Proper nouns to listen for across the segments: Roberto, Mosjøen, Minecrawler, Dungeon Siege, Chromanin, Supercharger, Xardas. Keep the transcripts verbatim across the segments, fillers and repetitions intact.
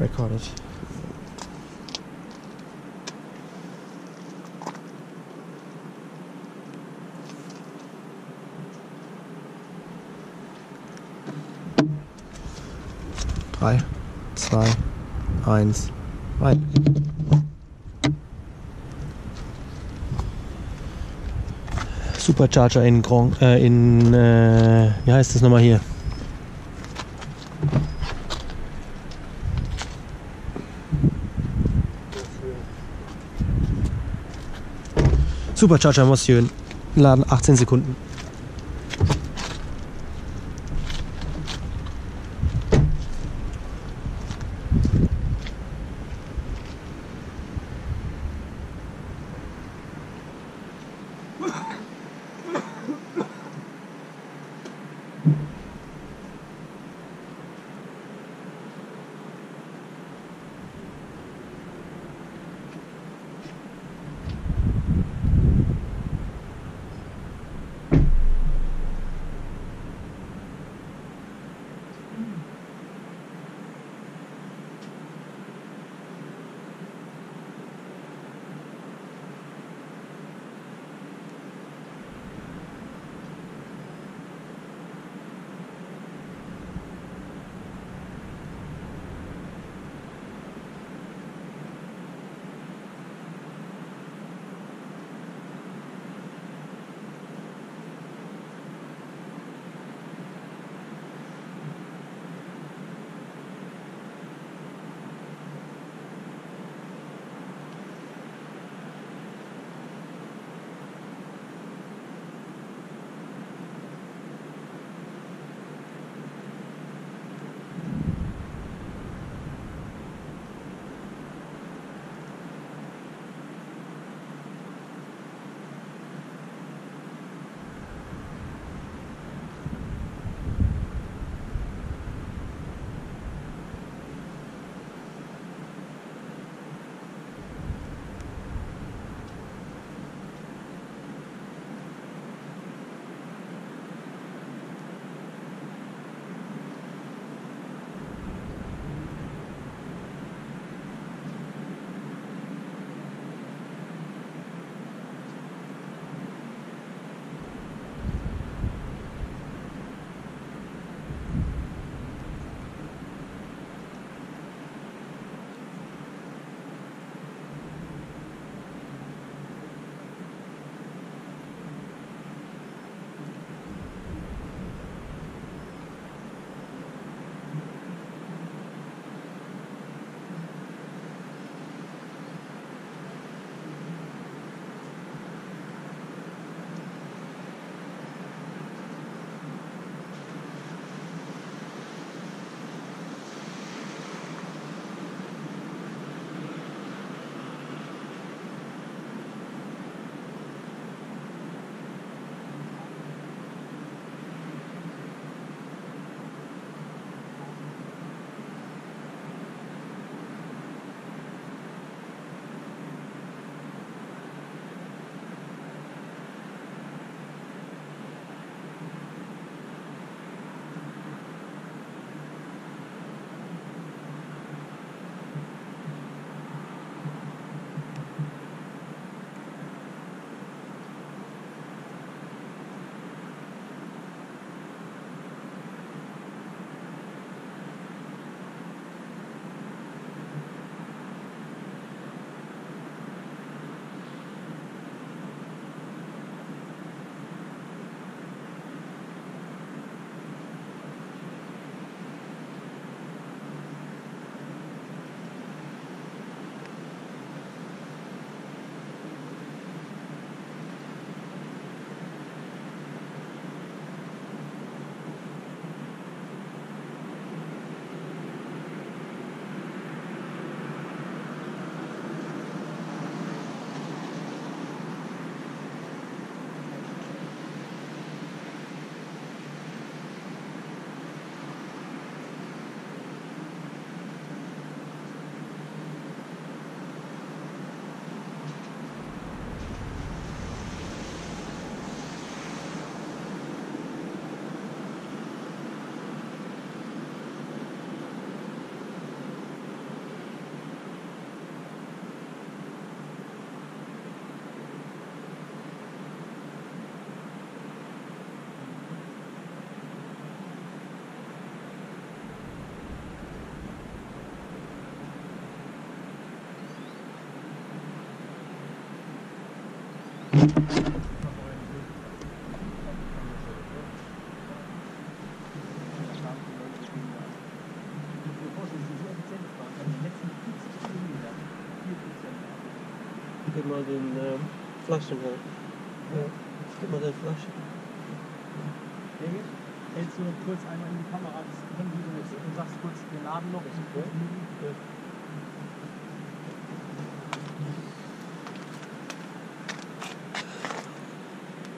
recorded. drei, zwei, eins, rein. Supercharger in, äh, in äh, wie heißt das nochmal hier? Supercharger Mosjøen, laden achtzehn Sekunden. Gib mal den äh, Flaschen her. Ja. Gib mal den Flaschen. David, hältst du kurz einmal in die Kamera das Handy und sagst kurz den Namen noch? Ist okay? Ja.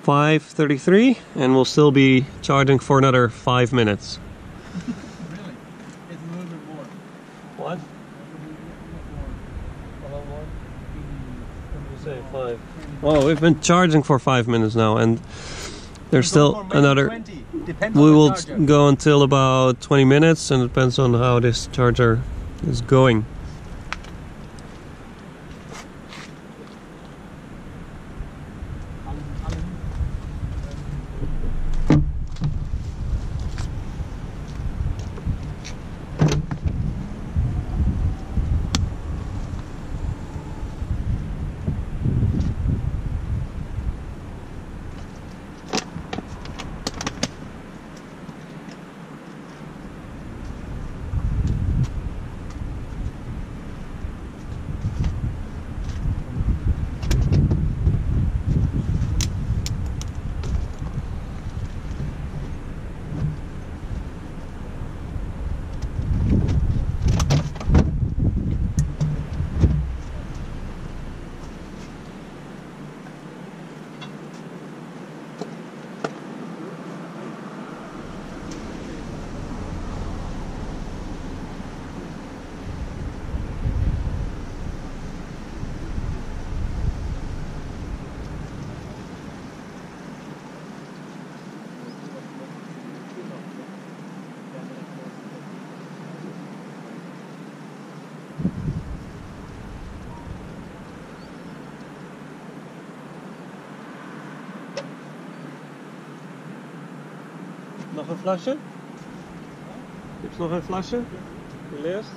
five thirty-three and we'll still be charging for another five minutes. Really? It's a little bit more. What? Say five. Well, we've been charging for five minutes now, and there's still another. We will go until about twenty minutes, and it depends on how this charger is going. Nog een flasje? Heb je nog een flasje? De leerst?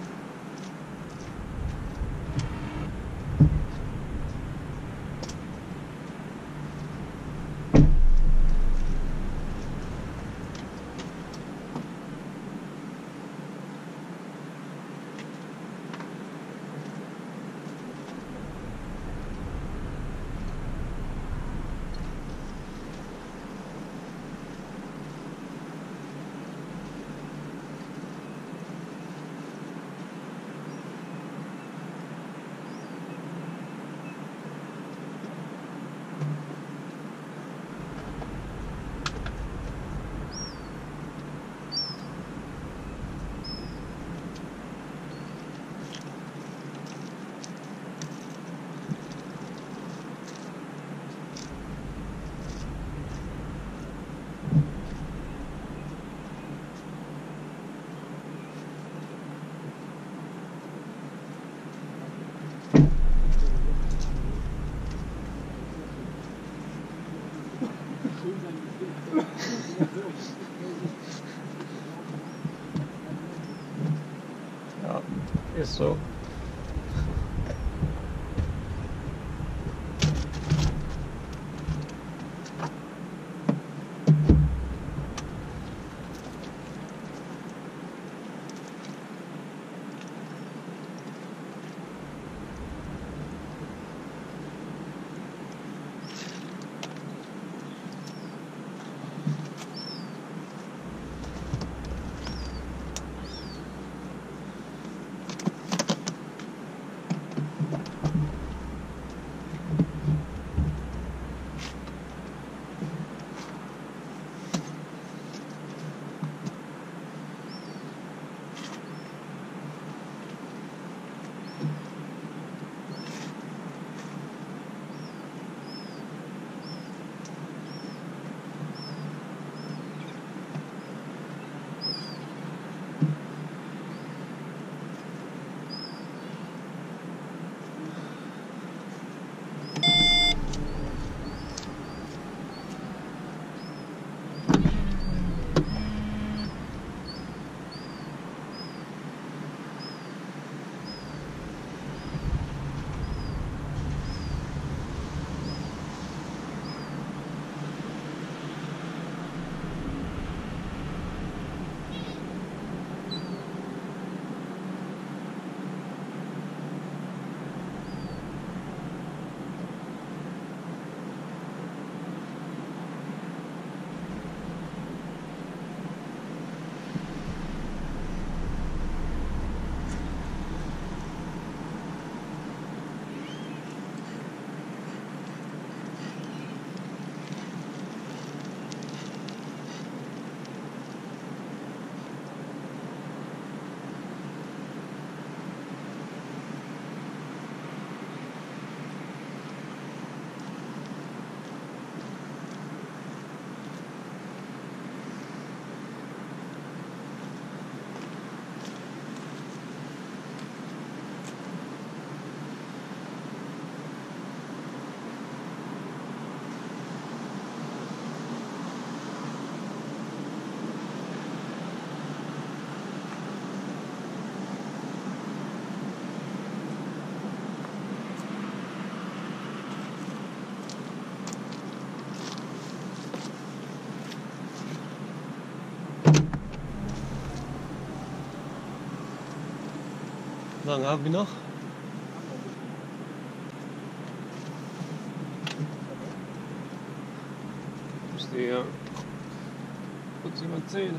Ja, ist so. Wie lange haben wir noch? Ich stehe kurz über zehn.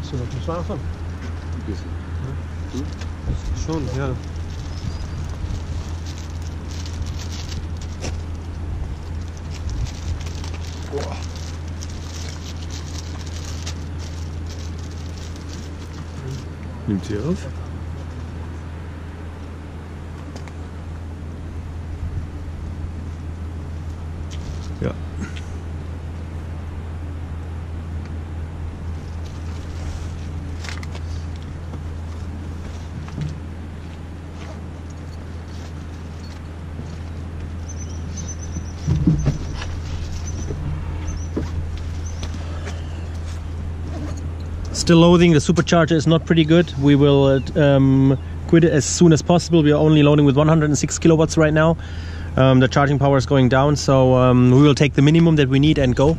Hast du noch geschlafen? Ein bisschen. Ja. Du? Schon, ja. Boah. Nimmt sie auf? Ja. Still loading. The supercharger is not pretty good. We will um, quit it as soon as possible. We are only loading with one hundred six kilowatts right now. Um, the charging power is going down, so um, we will take the minimum that we need and go.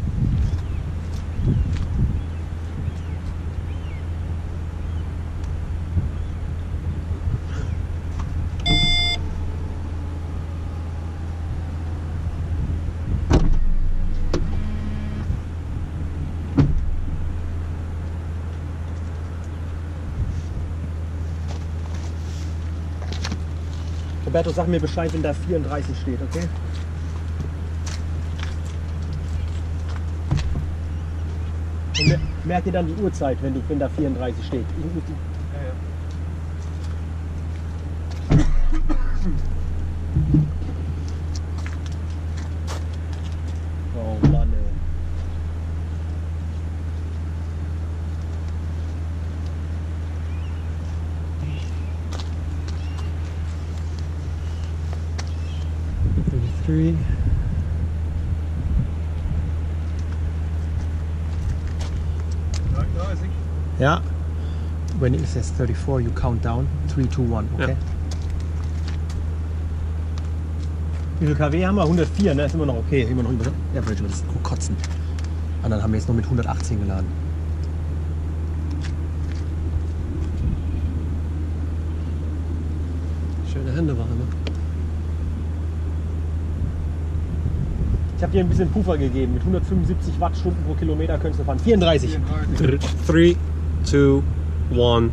Roberto, sag mir Bescheid, wenn da vierunddreißig steht, okay? Und merk dir dann die Uhrzeit, wenn, du, wenn da vierunddreißig steht. Ja, ja. Oh Mann, ey. thirty-three. No, I think. Yeah. When it says thirty-four, you count down. three, two, one. Okay. Wie viel K W haben wir? hundertvier, ne? Ist immer noch okay. Immer noch über Average, das ist gut kotzen. Und dann haben wir jetzt noch mit hundertachtzehn geladen. Schöne Hände waren wir. Ich habe dir ein bisschen Puffer gegeben. Mit hundertfünfundsiebzig Wattstunden pro Kilometer könntest du fahren. vierunddreißig. drei, zwei, eins.